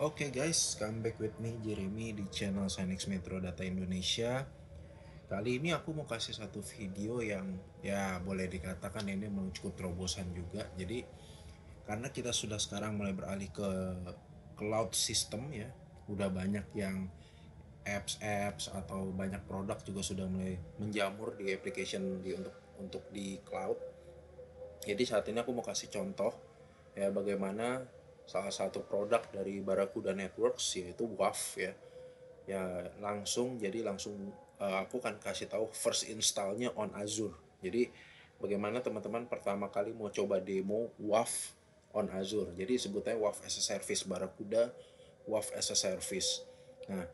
Oke guys, come back with me Jeremy di channel Synnex Metrodata Indonesia. Kali ini aku mau kasih satu video yang ya boleh dikatakan ini cukup terobosan juga. Jadi karena kita sudah sekarang mulai beralih ke cloud system ya, udah banyak yang apps atau banyak produk juga sudah mulai menjamur di application untuk di cloud. Jadi saat ini aku mau kasih contoh ya bagaimana salah satu produk dari Barracuda Networks yaitu WAF ya langsung aku akan kasih tahu first installnya on Azure. Jadi bagaimana teman-teman pertama kali mau coba demo WAF on Azure. Jadi sebutannya WAF as a service, Barracuda WAF as a service. Nah,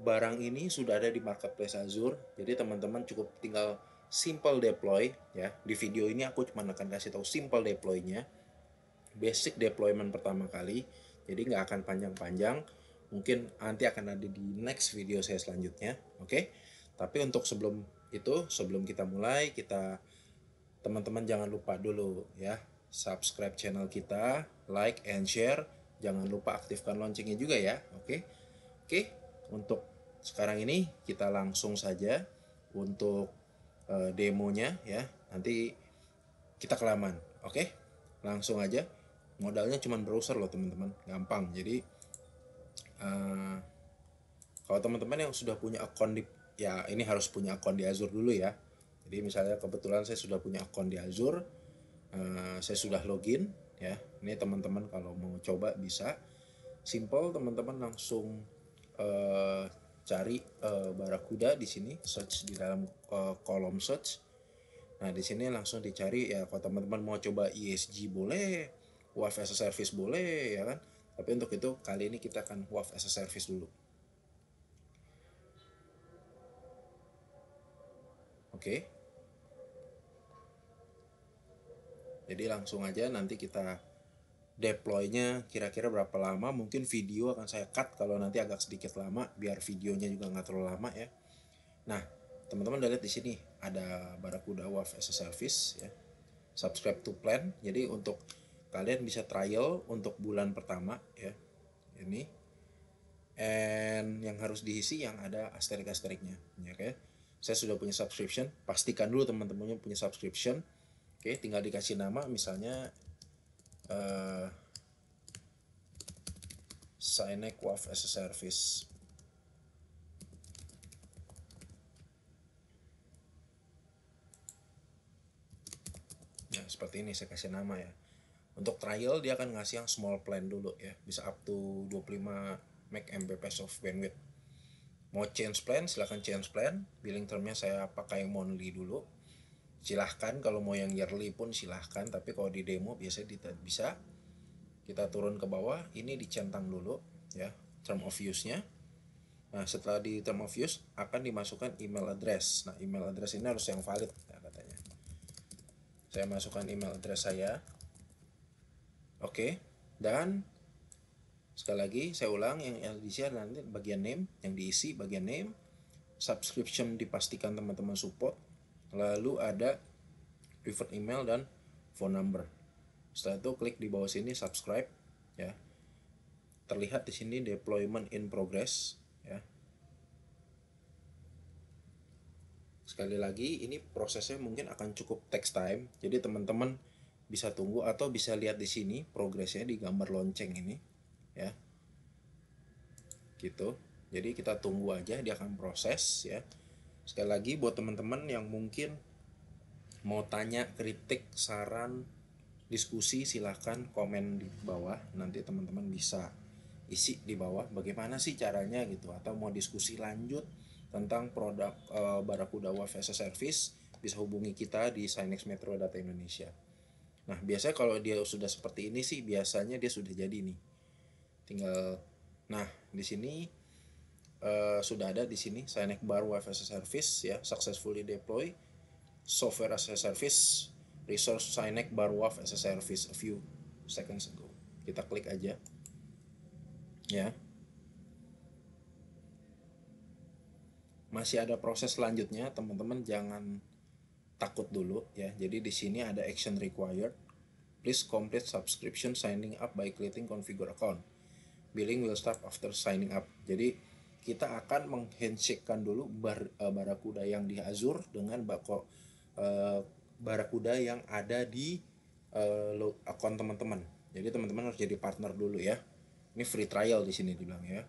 barang ini sudah ada di marketplace Azure. Jadi teman-teman cukup tinggal simple deploy ya. Di video ini aku cuma akan kasih tahu simple deploy-nya. Basic deployment pertama kali, jadi nggak akan panjang-panjang, mungkin nanti akan ada di next video saya selanjutnya, oke? Tapi untuk sebelum itu, sebelum kita mulai, teman-teman jangan lupa dulu ya, subscribe channel kita, like and share, jangan lupa aktifkan loncengnya juga ya, oke? Oke, untuk sekarang ini kita langsung saja untuk demonya ya, nanti kita kelamaan, oke? Langsung aja. Modalnya cuman browser loh teman-teman, gampang. Jadi kalau teman-teman yang sudah punya akun ini harus punya akun di Azure dulu ya. Jadi misalnya kebetulan saya sudah punya akun di Azure, saya sudah login ya. Ini teman-teman kalau mau coba bisa, simple teman-teman langsung cari Barracuda di sini, search di dalam kolom search. Nah di sini langsung dicari ya, kalau teman-teman mau coba ESG boleh, WAF as a service boleh ya kan. Tapi untuk itu kali ini kita akan WAF as a service dulu. Oke. Jadi langsung aja nanti kita deploy-nya kira-kira berapa lama. Mungkin video akan saya cut kalau nanti agak sedikit lama biar videonya juga nggak terlalu lama ya. Nah teman-teman udah lihat di sini ada Barracuda WAF as a service ya. Subscribe to plan. Jadi untuk kalian bisa trial untuk bulan pertama ya. Ini and yang harus diisi yang ada asterik-asteriknya ya, oke. Saya sudah punya subscription. Pastikan dulu teman-temannya punya subscription. Oke, tinggal dikasih nama misalnya Synnex WAF as a service. Seperti ini saya kasih nama ya. Untuk trial dia akan ngasih yang small plan dulu ya, bisa up to 25 Mbps of bandwidth. Mau change plan silahkan change plan. Billing termnya saya pakai monthly dulu. Silahkan kalau mau yang yearly pun silahkan, tapi kalau di demo biasanya bisa. Kita turun ke bawah, ini dicentang dulu ya term of use-nya. Nah setelah di term of use akan dimasukkan email address. Nah email address ini harus yang valid ya, katanya. Saya masukkan email address saya. Oke, dan sekali lagi saya ulang, yang diisi nanti bagian name, yang diisi bagian name, subscription dipastikan teman-teman support, lalu ada preferred email dan phone number. Setelah itu klik di bawah sini subscribe ya. Terlihat di sini deployment in progress ya. Sekali lagi ini prosesnya mungkin akan cukup takes time, jadi teman-teman bisa tunggu atau bisa lihat di sini progresnya di gambar lonceng ini ya gitu. Jadi kita tunggu aja, dia akan proses ya. Sekali lagi buat teman-teman yang mungkin mau tanya, kritik, saran, diskusi, silahkan komen di bawah, nanti teman-teman bisa isi di bawah bagaimana sih caranya gitu, atau mau diskusi lanjut tentang produk Barracuda WAF as a service, bisa hubungi kita di Synnex Metrodata Indonesia. Nah biasanya kalau dia sudah seperti ini sih biasanya dia sudah jadi nih. Tinggal, nah di sini sudah ada di sini Synnex bar WAF as a service ya, successfully deploy software as a service, resource Synnex bar WAF as a service a few seconds ago. Kita klik aja ya. Masih ada proses selanjutnya, teman-teman jangan takut dulu ya. Jadi di sini ada action required. Please complete subscription signing up by clicking configure account. Billing will start after signing up. Jadi kita akan menghandshakekan dulu Barracuda yang di Azure dengan Barracuda yang ada di akun teman-teman. Jadi teman-teman harus jadi partner dulu ya. Ini free trial di sini dibilang ya.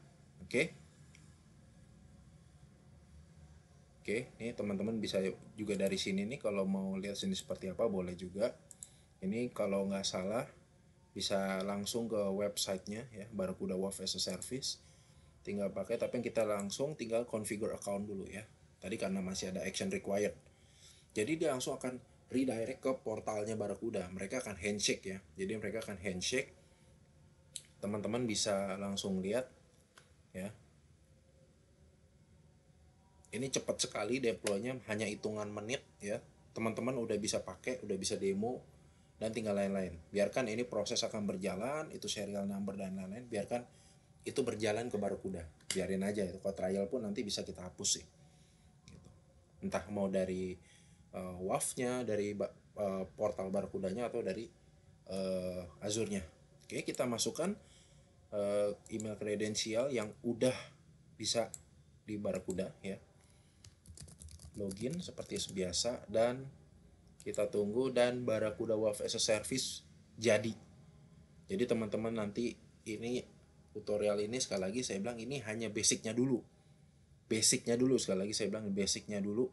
Oke, ini teman-teman bisa juga dari sini nih, kalau mau lihat sini seperti apa boleh juga. Ini kalau nggak salah bisa langsung ke websitenya ya, Barracuda WAF as a Service. Tinggal pakai, tapi kita langsung tinggal configure account dulu ya. Tadi karena masih ada action required. Jadi dia langsung akan redirect ke portalnya Barracuda. Mereka akan handshake ya. Jadi mereka akan handshake. Teman-teman bisa langsung lihat ya. Ini cepat sekali deploy-nya, hanya hitungan menit ya. Teman-teman udah bisa pakai, udah bisa demo, dan tinggal lain-lain. Biarkan ini proses akan berjalan, itu serial number dan lain-lain. Biarkan itu berjalan ke Barracuda. Biarin aja itu, kalau trial pun nanti bisa kita hapus sih. Gitu. Entah mau dari WAF-nya, dari portal Barracuda-nya, atau dari Azure-nya. Oke, kita masukkan email kredensial yang udah bisa di Barracuda ya. Login seperti biasa dan kita tunggu, dan Barracuda WAF as a Service jadi. Jadi teman-teman nanti ini tutorial ini sekali lagi saya bilang ini hanya basicnya dulu. Basicnya dulu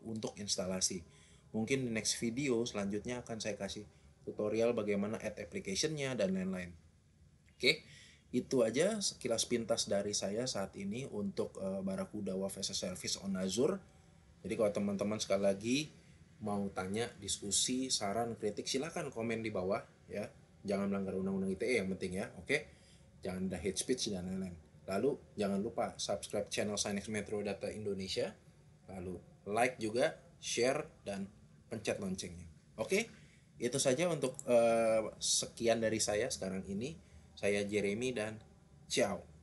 untuk instalasi. Mungkin di next video selanjutnya akan saya kasih tutorial bagaimana add application-nya dan lain-lain. Oke. Itu aja sekilas pintas dari saya saat ini untuk Barracuda WAF as a Service on Azure. Jadi kalau teman-teman sekali lagi mau tanya, diskusi, saran, kritik, silahkan komen di bawah ya. Jangan melanggar undang-undang ITE yang penting ya, oke? Jangan ada hate speech dan lain-lain. Lalu jangan lupa subscribe channel Synnex Metrodata Indonesia. Lalu like juga, share, dan pencet loncengnya. Oke, itu saja untuk sekian dari saya sekarang ini. Saya Jeremy dan ciao.